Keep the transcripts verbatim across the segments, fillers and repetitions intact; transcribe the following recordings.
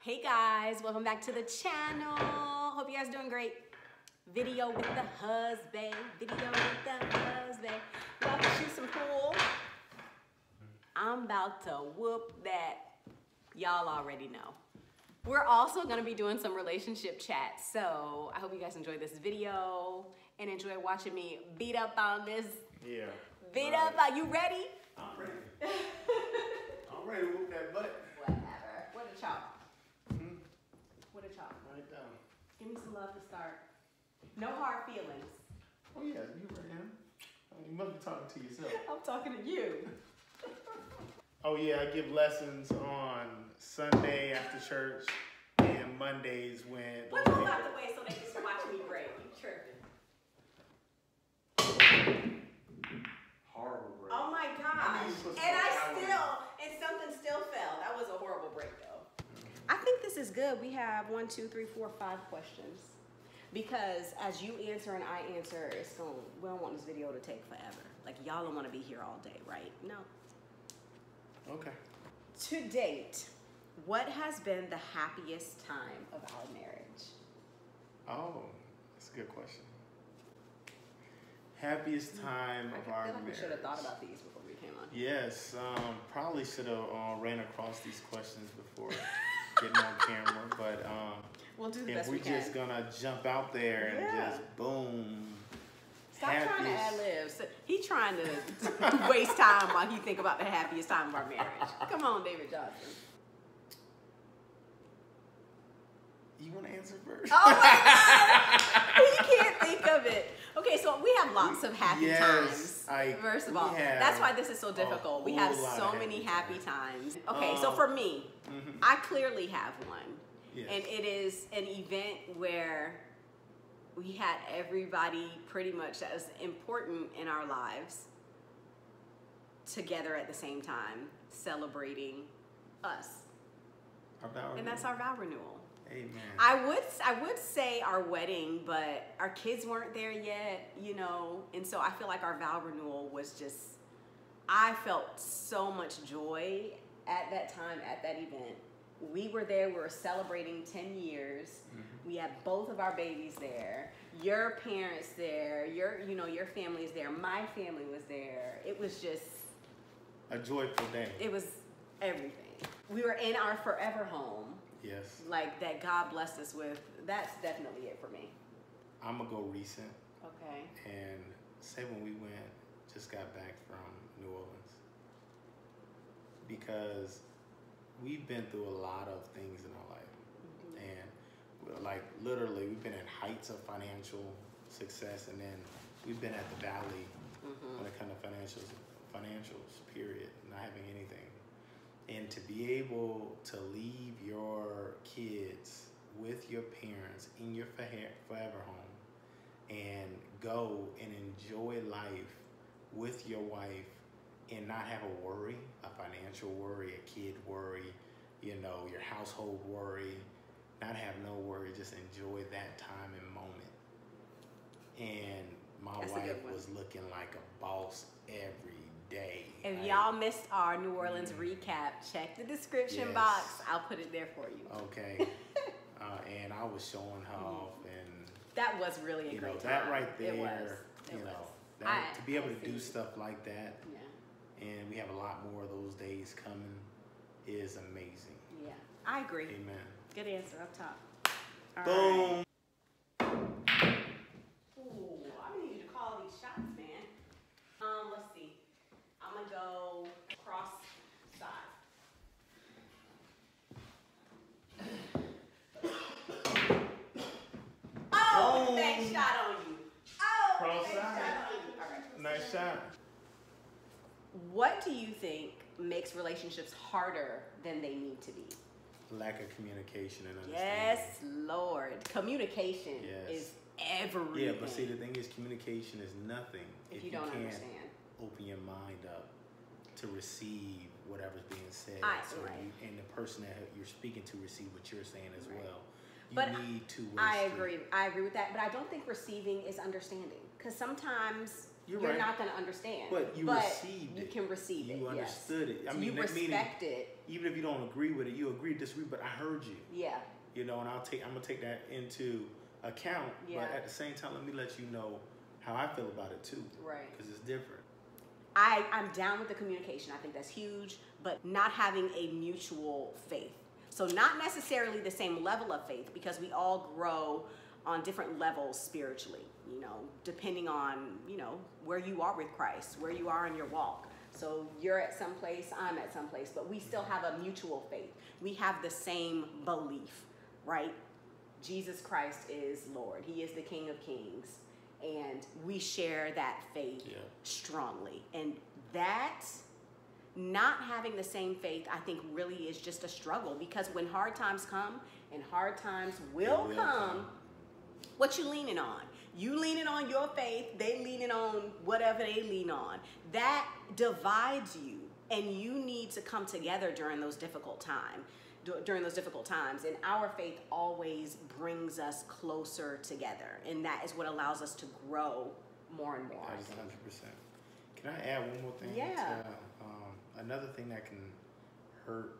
Hey guys, welcome back to the channel. Hope you guys are doing great. Video with the husband. Video with the husband. We're about to shoot some pool. I'm about to whoop that. Y'all already know. We're also gonna be doing some relationship chat, so I hope you guys enjoy this video and enjoy watching me beat up on this. Yeah. Beat up. Are you ready? I'm ready. I'm ready to whoop that butt. Whatever. What a chop. Mm-hmm. What a chop. Right down. Give me some love to start. No hard feelings. Oh yeah, you right now. You must be talking to yourself. I'm talking to you. Oh yeah, I give lessons on Sunday after church and Mondays when. Put them out the way so they just watch me break. You chirping. Horrible break. Oh my gosh! And I still, and something still fell. That was a horrible break though. I think this is good. We have one, two, three, four, five questions because as you answer and I answer, it's going. We don't want this video to take forever. Like y'all don't want to be here all day, right? No. Okay. To date, what has been the happiest time of our marriage? Oh, that's a good question. Happiest time I of our like marriage. I should have thought about these before we came on. Yes, um, probably should have uh, ran across these questions before getting on camera, but um, we'll do the if best we can. We're just gonna jump out there and yeah. just boom. Stop happiest. Trying to ad-lib. So he trying to waste time while he think about the happiest time of our marriage. Come on, David Johnson. You want to answer first? Oh, my God. We can't think of it. Okay, so we have lots of happy yes, times, I, first of all. Have, that's why this is so difficult. We have so many happy times. times. Okay, um, so for me, mm-hmm. I clearly have one. Yes. And it is an event where we had everybody pretty much that was important in our lives together at the same time, celebrating us. Our vow and renewal. That's our vow renewal. Amen. I would, I would say our wedding, but our kids weren't there yet, you know, and so I feel like our vow renewal was just, I felt so much joy at that time, at that event. We were there, we were celebrating ten years. Mm-hmm. We had both of our babies there, your parents there, your you know, your family's there, my family was there. It was just a joyful day. It was everything. We were in our forever home. Yes. Like that God blessed us with. That's definitely it for me. I'm gonna go recent. Okay. And say when we went, just got back from New Orleans. Because we've been through a lot of things in our life, mm-hmm. and like literally we've been at heights of financial success, and then we've been at the valley mm-hmm. when it comes to financials, financials period, not having anything. And to be able to leave your kids with your parents in your forever home and go and enjoy life with your wife and not have a worry, a financial worry, a kid worry, you know, your household worry, not have no worry, just enjoy that time and moment. And my That's wife was looking like a boss every day. If y'all missed our New Orleans mm-hmm. recap, check the description yes. box. I'll put it there for you. Okay. uh, and I was showing her off. And that was really a you great know, time. That right there, it was. It you was. know, that, I, to be able I to see. do stuff like that. Yeah. And we have a lot more of those days coming. It is amazing. Yeah, I agree. Amen. Good answer up top. All Boom. Right. Ooh, I need you to call these shots, man. Um, let's see. I'm gonna go cross side. Oh, Boom. Big shot on you. Oh, cross big side. Shot on you. All right. Nice shot. What do you think makes relationships harder than they need to be? Lack of communication and understanding. Yes, Lord. Communication yes. is everything. Yeah, but see, the thing is, communication is nothing if, if you, you don't can't understand. Open your mind up to receive whatever's being said. I, so right. you, and the person that you're speaking to receive what you're saying as right. well. You but need to I agree. Through. I agree with that. But I don't think receiving is understanding. Because sometimes You're, You're right. not going to understand. But you but received you it. You can receive you it. You understood yes. it. I mean, you respect meaning, it. even if you don't agree with it, you agree to disagree, but I heard you. Yeah. You know, and I'll take, I'm going to take that into account. Yeah. But at the same time, let me let you know how I feel about it too. Right. Because it's different. I, I'm down with the communication. I think that's huge, but not having a mutual faith. So not necessarily the same level of faith, because we all grow on different levels spiritually, you know, depending on, you know, where you are with Christ, where you are in your walk. So you're at some place, I'm at some place, but we still have a mutual faith. We have the same belief, right? Jesus Christ is Lord. He is the King of Kings. And we share that faith yeah. strongly. And that not having the same faith, I think, really is just a struggle, because when hard times come, and hard times will, will come, come, what you leaning on? You leaning on your faith, they leaning on whatever they lean on. That divides you, and you need to come together during those difficult times. during those difficult times. And our faith always brings us closer together. And that is what allows us to grow more and more. one hundred percent. Can I add one more thing? Yeah. To, um, another thing that can hurt.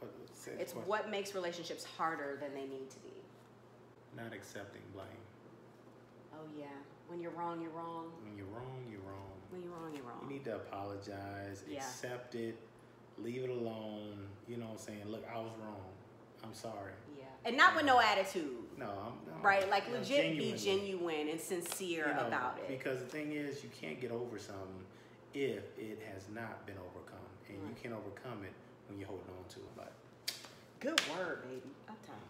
What, say it's what? what makes relationships harder than they need to be. Not accepting blame. Oh, yeah. When you're wrong, you're wrong. When you're wrong, you're wrong. When you're wrong, you're wrong. You need to apologize, yeah. accept it. Leave it alone. You know what I'm saying? Look, I was wrong. I'm sorry. Yeah. And not with no attitude. No. I'm, I'm, right? Like, I'm legit genuine. Be genuine and sincere you know, about it. Because the thing is, you can't get over something if it has not been overcome. And right. you can't overcome it when you're holding on to it. Like, good word, baby. Uptime.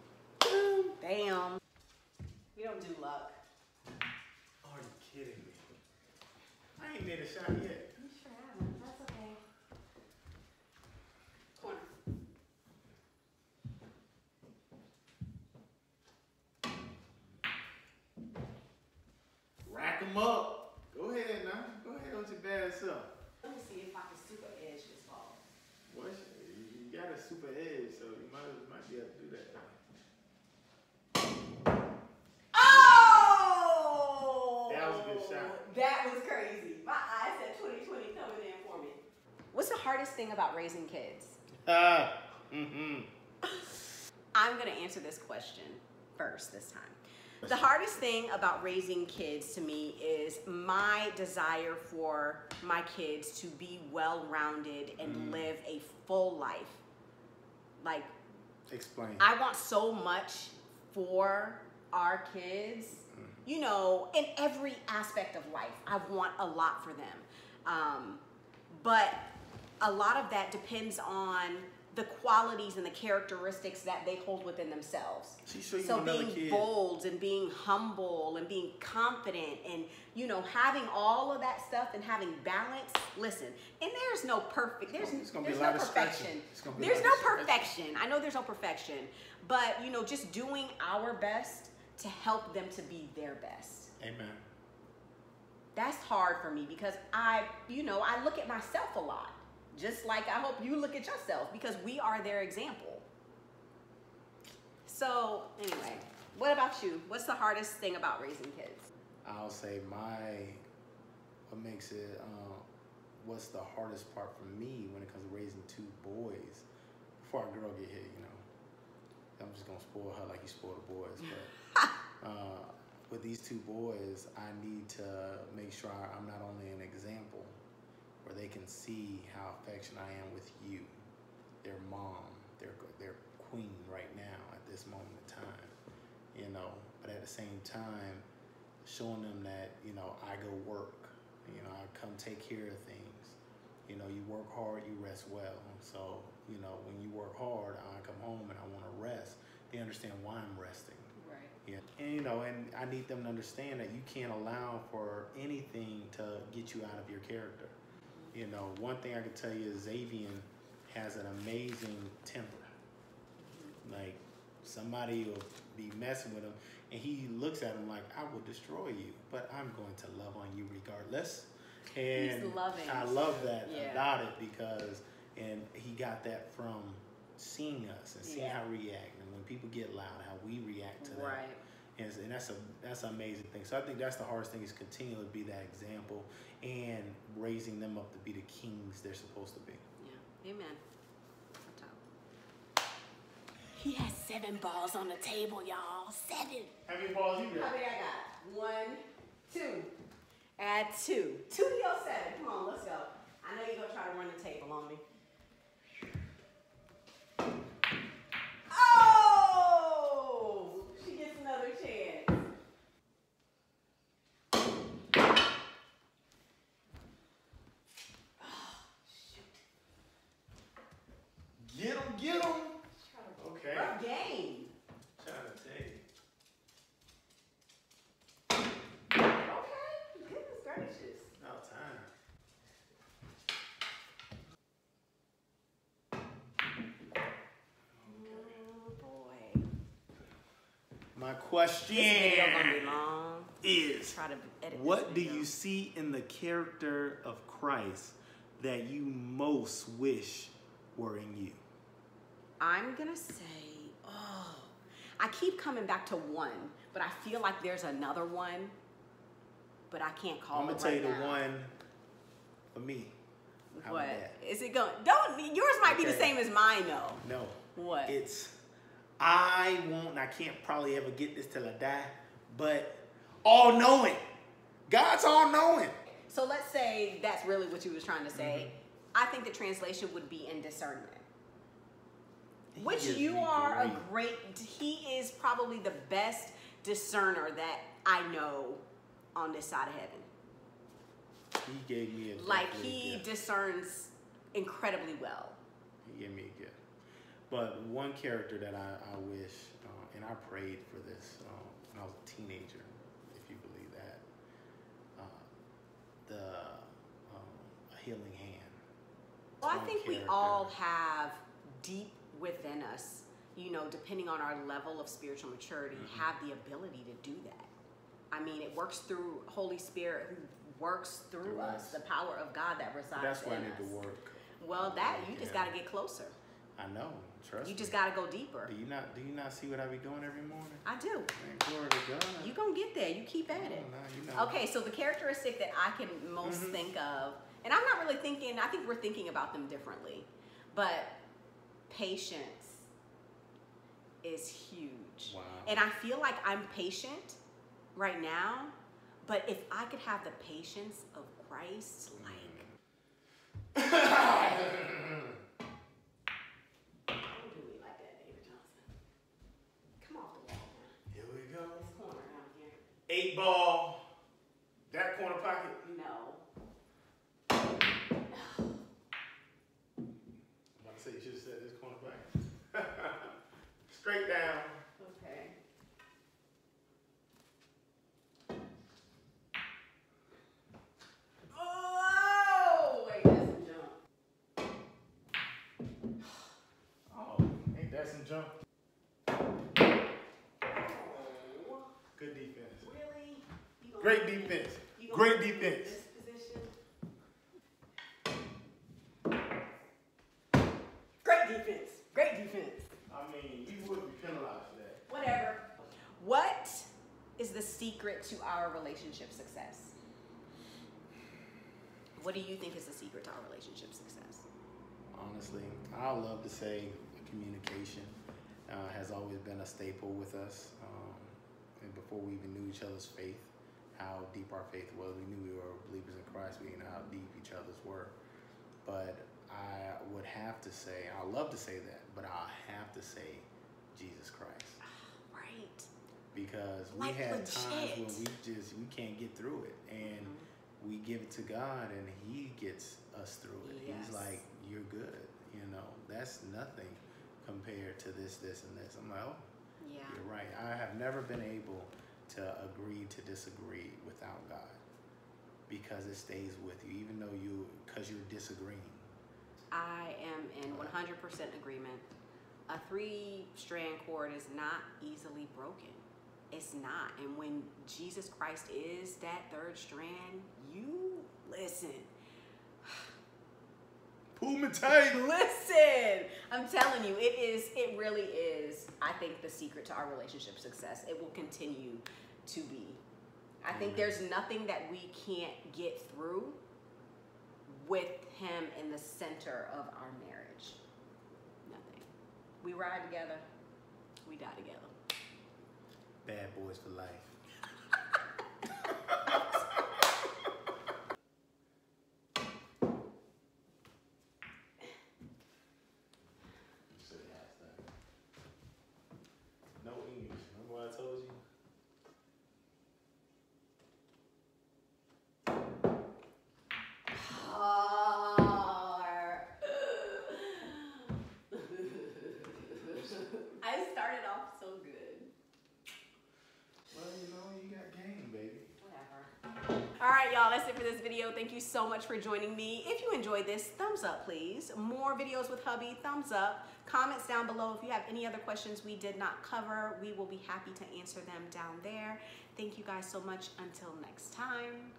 Damn. You don't do luck. Are you kidding me? I ain't made a shot yet. You sure haven't. That's okay. Rack them up. Go ahead now. Go ahead with your bad self. Let me see if I can super edge this ball. What? You got a super edge, so you might, might be able to do that. Oh! That was a good shot. That was crazy. My eyes said twenty twenty coming in for me. What's the hardest thing about raising kids? Uh, mm-hmm. I'm going to answer this question first this time. The hardest thing about raising kids to me is my desire for my kids to be well-rounded and mm. live a full life. Like, explain. I want so much for our kids, mm. you know, in every aspect of life. I want a lot for them. Um, but a lot of that depends on the qualities and the characteristics that they hold within themselves. So, so being kid. bold and being humble and being confident and, you know, having all of that stuff and having balance. Listen, and there's no perfect, there's, there's no perfection. There's no perfection. I know there's no perfection, but, you know, just doing our best to help them to be their best. Amen. That's hard for me because I, you know, I look at myself a lot. Just like I hope you look at yourself, because we are their example. So anyway, what about you? What's the hardest thing about raising kids? I'll say my, what makes it, um, what's the hardest part for me when it comes to raising two boys, before a girl get here, you know, I'm just gonna spoil her like you spoil the boys, but uh, with these two boys, I need to make sure I'm not only an example, where they can see how affectionate I am with you, their mom, their, their queen right now at this moment in time, you know. But at the same time, showing them that, you know, I go work, you know, I come take care of things. You know, you work hard, you rest well. So, you know, when you work hard, I come home and I want to rest. They understand why I'm resting. Right. Yeah. And, you know, and I need them to understand that you can't allow for anything to get you out of your character. You know, one thing I can tell you is Xavian has an amazing temper. Like, somebody will be messing with him, and he looks at him like, I will destroy you, but I'm going to love on you regardless. And he's loving. I love that yeah. about it, because, and he got that from seeing us and seeing yeah. how we react. And when people get loud, how we react to right. that. And, and that's a that's an amazing thing. So I think that's the hardest thing, is continuing to be that example and raising them up to be the kings they're supposed to be. Yeah. Amen. He has seven balls on the table, y'all. Seven. How many balls you got? How many I got? One, two. Add two. Two to your seven. Come on, let's go. I know you're going to try to run the table on me. Oh! She gets another chance. Oh, shoot. Get him, get him. Okay. Rough game. I'm trying to take it. Okay. Goodness gracious. About time. My question is, what do you see in the character of Christ that you most wish were in you? I'm going to say, oh, I keep coming back to one, but I feel like there's another one, but I can't call it right now. I'm going to tell you the one for me. What? Is it going? Don't, yours might be the same as mine, though. No. What? It's... I won't, I can't probably ever get this till I die, but all-knowing. God's all-knowing. So let's say that's really what you was trying to say. Mm-hmm. I think the translation would be in discernment. He Which you are great. a great, he is probably the best discerner that I know on this side of heaven. He gave me a gift. Like he gift. discerns incredibly well. He gave me a gift. But one character that I, I wish, uh, and I prayed for this um, when I was a teenager, if you believe that, uh, the um, a healing hand. Well, I think character. we all have deep within us, you know, depending on our level of spiritual maturity, mm-hmm. have the ability to do that. I mean, it works through Holy Spirit, who works through, through us, us, the power of God that resides That's in us. That's why I need to work. Well, that you yeah. just got to get closer. I know. Trust you me. Just gotta go deeper. Do you not? Do you not see what I be doing every morning? I do. Man, glory to God. You gonna get there. You keep at oh, it. No, you know. Okay, so the characteristic that I can most mm-hmm. think of, and I'm not really thinking. I think we're thinking about them differently, but patience is huge. Wow. And I feel like I'm patient right now, but if I could have the patience of Christ, like. Eight ball. That corner pocket? No. I'm about to say you should have said this corner pocket. Straight down. Okay. Oh! Wait, that's some jump. Oh, ain't that some jump? Good defense. Really? You Great defense. You Great defense. Great defense. Great defense. I mean, you would be penalized for that. Whatever. What is the secret to our relationship success? What do you think is the secret to our relationship success? Honestly, I love to say communication uh, has always been a staple with us. Um, And before we even knew each other's faith, how deep our faith was, we knew we were believers in Christ. We didn't know how deep each other's were. But I would have to say, I love to say that, but I have to say Jesus Christ. Oh, right. Because we like have legit times when we just we can't get through it, and mm-hmm. we give it to God, and He gets us through it. Yes. He's like, "You're good," you know. That's nothing compared to this, this, and this. I'm like, oh. Yeah. You're right. I have never been able to agree to disagree without God, because it stays with you, even though you, because you're disagreeing. I am in one hundred percent agreement. A three-strand cord is not easily broken. It's not. And when Jesus Christ is that third strand, you listen. Pull me tight. Listen, I'm telling you, it is, it really is, I think, the secret to our relationship success. It will continue to be. I Amen. think there's nothing that we can't get through with Him in the center of our marriage. Nothing. We ride together. we die together. Bad boys for life. No English. Remember what I told you? I started off so good. Well, you know, you got game, baby. Whatever. All right, y'all, that's it for this video. Thank you so much for joining me. If you enjoyed this, thumbs up, please. More videos with hubby, thumbs up. Comments down below if you have any other questions we did not cover. We will be happy to answer them down there. Thank you guys so much. Until next time.